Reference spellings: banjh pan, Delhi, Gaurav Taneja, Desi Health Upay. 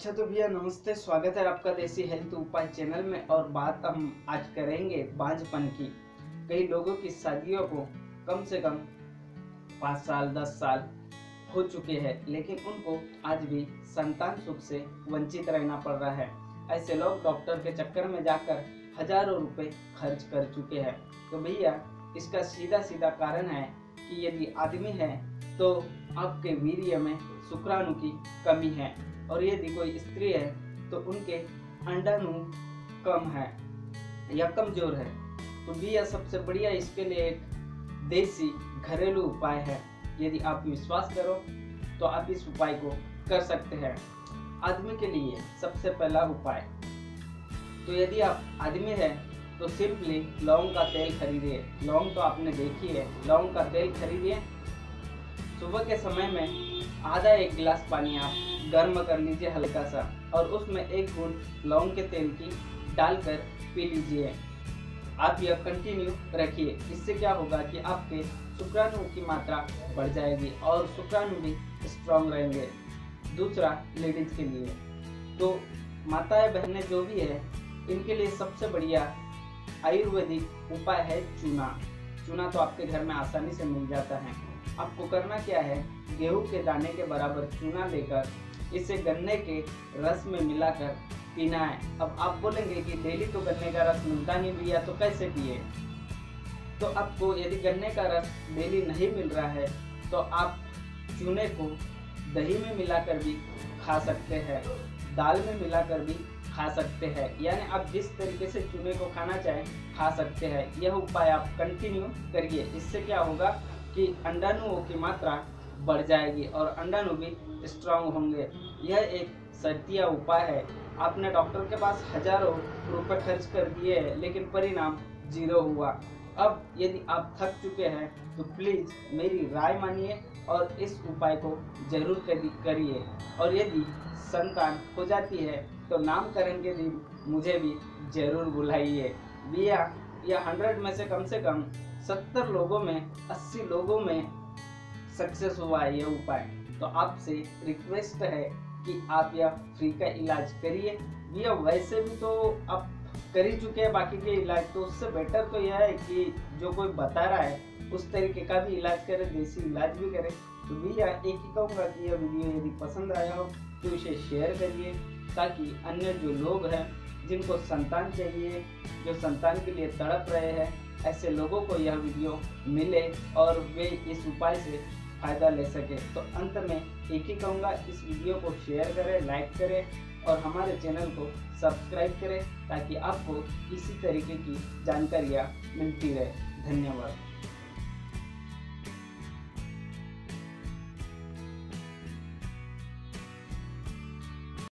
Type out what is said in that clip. अच्छा तो भैया नमस्ते, स्वागत है आपका देसी हेल्थ उपाय चैनल में। और बात हम आज करेंगे बांझपन की। कई लोगों की शादियों को कम से कम 5 साल 10 साल हो चुके हैं, लेकिन उनको आज भी संतान सुख से वंचित रहना पड़ रहा है। ऐसे लोग डॉक्टर के चक्कर में जाकर हजारों रुपए खर्च कर चुके हैं। तो भैया इसका सीधा सीधा कारण है कि यदि आदमी है तो आपके वीर्य में शुक्राणु की कमी है, और यदि कोई स्त्री है तो उनके अंडाणु कम है या कमजोर है। तो भैया सबसे बढ़िया इसके लिए एक देसी घरेलू उपाय है। यदि आप विश्वास करो तो आप इस उपाय को कर सकते हैं। आदमी के लिए सबसे पहला उपाय, तो यदि आप आदमी है तो सिंपली लौंग का तेल खरीदिए। लौंग तो आपने देखी है, लौंग का तेल खरीदिए। सुबह के समय में आधा एक गिलास पानी आप गर्म कर लीजिए हल्का सा, और उसमें 1 बूंद लौंग के तेल की डालकर पी लीजिए। आप यह कंटिन्यू रखिए। इससे क्या होगा कि आपके शुक्राणु की मात्रा बढ़ जाएगी और शुक्राणु भी स्ट्रांग रहेंगे। दूसरा लेडीज के लिए, तो माताएं बहनें जो भी है इनके लिए सबसे बढ़िया आयुर्वेदिक उपाय है चूना। चूना तो आपके घर में आसानी से मिल जाता है। आपको करना क्या है, गेहूं के दाने के बराबर चूना लेकर इसे गन्ने के रस में मिलाकर पीना है। अब आप बोलेंगे कि डेली तो गन्ने का रस मिलता नहीं भैया, तो कैसे पिए। तो आपको यदि गन्ने का रस डेली नहीं मिल रहा है तो आप चूने को दही में मिलाकर भी खा सकते हैं, दाल में मिलाकर भी खा सकते हैं। यानी आप जिस तरीके से चूने को खाना चाहें खा सकते हैं। यह उपाय आप कंटिन्यू करिए। इससे क्या होगा कि अंडाणुओं की मात्रा बढ़ जाएगी और अंडाणु भी स्ट्रांग होंगे। यह एक सस्ता उपाय है। आपने डॉक्टर के पास हजारों रुपए खर्च कर दिए हैं, लेकिन परिणाम 0 हुआ। अब यदि आप थक चुके हैं तो प्लीज़ मेरी राय मानिए और इस उपाय को जरूर करिए। और यदि संतान हो जाती है तो नाम करेंगे दिन मुझे भी जरूर बुलाइए भैया। यह 100 में से कम 70 लोगों में 80 लोगों में सक्सेस हुआ है यह उपाय। तो आपसे रिक्वेस्ट है कि आप यह फ्री का इलाज करिए भैया। वैसे भी तो आप कर ही चुके हैं बाकी के इलाज, तो उससे बेटर तो यह है कि जो कोई बता रहा है उस तरीके का भी इलाज करें, देसी इलाज भी करें। तो भैया एक ही कहूँगा कि यह वीडियो यदि पसंद आया हो तो इसे शेयर करिए, ताकि अन्य जो लोग हैं जिनको संतान चाहिए, जो संतान के लिए तड़प रहे हैं, ऐसे लोगों को यह वीडियो मिले और वे इस उपाय से फ़ायदा ले सके। तो अंत में एक ही कहूँगा, इस वीडियो को शेयर करें, लाइक करें और हमारे चैनल को सब्सक्राइब करें, ताकि आपको इसी तरीके की जानकारियाँ मिलती रहे। धन्यवाद।